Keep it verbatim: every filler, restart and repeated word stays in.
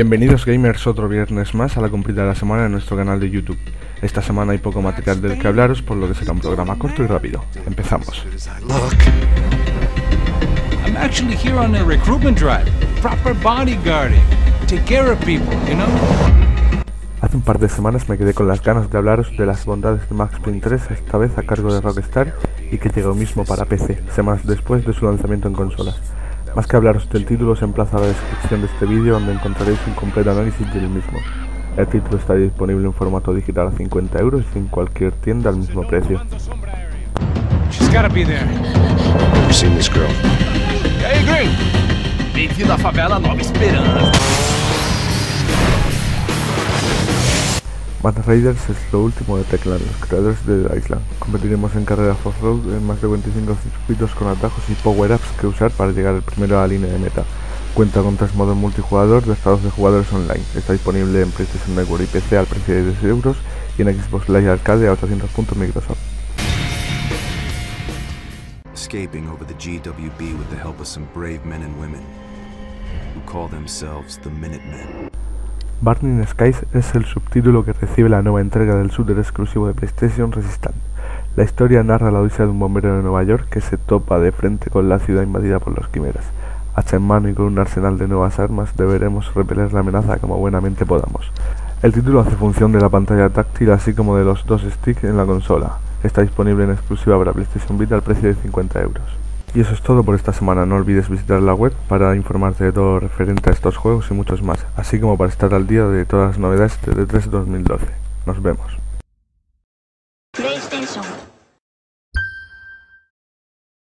Bienvenidos gamers otro viernes más a la completa de la semana en nuestro canal de YouTube. Esta semana hay poco material del que hablaros, por lo que será un programa corto y rápido. Empezamos. I'm actually here on a recruitment drive. Proper bodyguarding. Take care of people, you know? Hace un par de semanas me quedé con las ganas de hablaros de las bondades de Max Payne tres, esta vez a cargo de Rockstar, y que llegó mismo para P C, semanas después de su lanzamiento en consolas. Más que hablaros del título, os emplazo a la descripción de este vídeo, donde encontraréis un completo análisis del mismo. El título está disponible en formato digital a cincuenta euros y en cualquier tienda al mismo precio. Mad Riders es lo último de Techland, los creadores de la isla. Competiremos en carreras off-road en más de veinticinco circuitos con atajos y power-ups que usar para llegar el primero a la línea de meta. Cuenta con tres modos multijugador dotados de jugadores online. Está disponible en PlayStation Network y P C al precio de diez euros y en Xbox Live Arcade a ochocientos puntos Microsoft. Escaping over the G W B with the help of some brave men and women who call themselves the Minutemen. Burning Skies es el subtítulo que recibe la nueva entrega del shooter exclusivo de PlayStation Resistance. La historia narra la odisea de un bombero de Nueva York que se topa de frente con la ciudad invadida por los quimeras. Hacha en mano y con un arsenal de nuevas armas deberemos repeler la amenaza como buenamente podamos. El título hace función de la pantalla táctil así como de los dos sticks en la consola. Está disponible en exclusiva para PlayStation Vita al precio de cincuenta euros. Y eso es todo por esta semana. No olvides visitar la web para informarte de todo referente a estos juegos y muchos más, así como para estar al día de todas las novedades de E tres dos mil doce. Nos vemos.